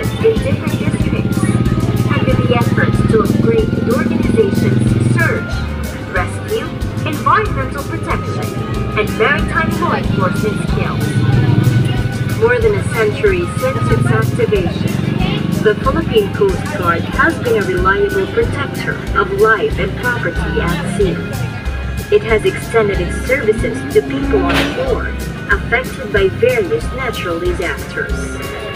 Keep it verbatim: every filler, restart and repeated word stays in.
committed to different incidents, having the efforts to upgrade the organization's search, rescue, environmental protection, and maritime law enforcement skills. More than a century since its activation, the Philippine Coast Guard has been a reliable protector of life and property at sea. It has extended its services to people on shore affected by various natural disasters.